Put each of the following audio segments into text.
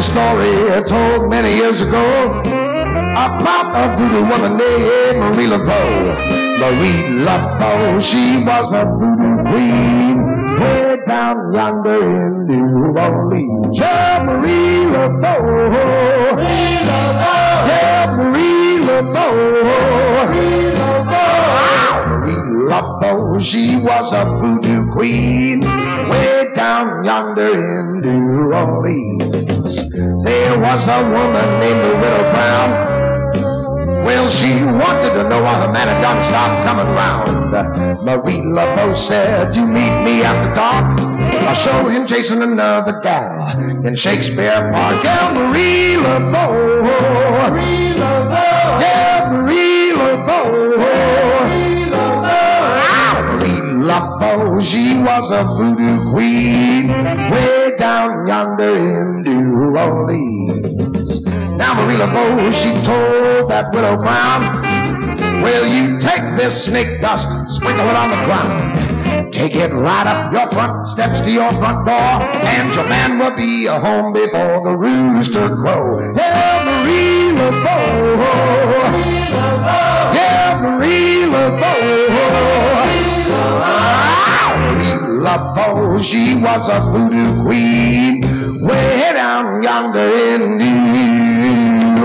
a story I told many years ago about a voodoo woman named Marie Laveau. Marie Laveau, she was a voodoo queen way down yonder in New Orleans. Yeah, Marie Laveau. Marie Laveau. Yeah, Marie Laveau. Marie Laveau. Marie Laveau, she was a voodoo queen way down yonder in New Orleans. There was a woman named the Widow Brown. Well, she wanted to know why the man had done stopped coming round. Marie Laveau said, "You meet me after dark. I'll show him chasing another gal in Shakespeare Park." Yeah, Marie Laveau. Marie Laveau. Yeah, Marie Laveau. Marie Laveau. Ah, Marie Laveau, she was a voodoo queen way down yonder in New Orleans. Now Marie Laveau, she told that Widow Brown, "Will you take this snake dust, sprinkle it on the ground, take it right up your front steps to your front door, and your man will be home before the rooster crow." Yeah, Marie Laveau. Marie Laveau. Yeah, Marie Laveau. Ah, Marie Laveau, she was a voodoo queen way down yonder in New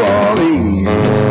Orleans.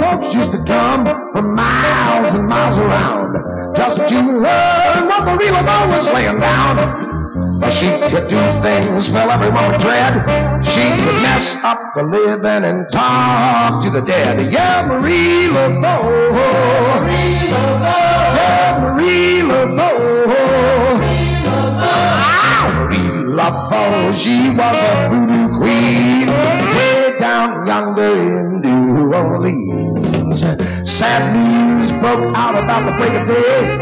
Folks used to come from miles and miles around just to learn what Marie Laveau was laying down. But she could do things well everyone would dread. She could mess up the living and talk to the dead. Yeah, Marie Laveau. Marie Laveau. Yeah, Marie Laveau. Marie Laveau. Ah, Marie Laveau, she was a voodoo queen way down yonder in New Orleans. Sad news broke out about the break of day.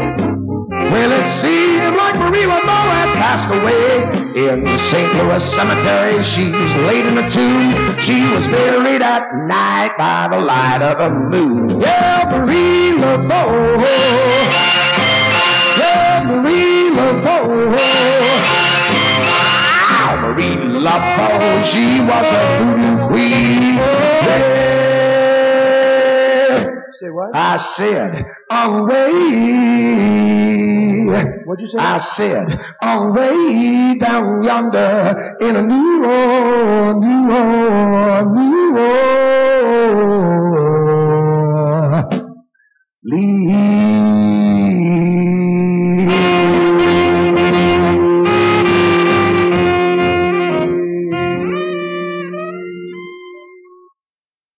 Well, it seemed like Marie Laveau had passed away. In the St. Louis cemetery, she was laid in a tomb. She was buried at night by the light of the moon. Yeah, Marie Laveau. Yeah, Marie Laveau. Ah, Marie Laveau, she was a voodoo queen. Yeah. Say what? I said, away. What'd you say? I said, away down yonder in a New Orleans.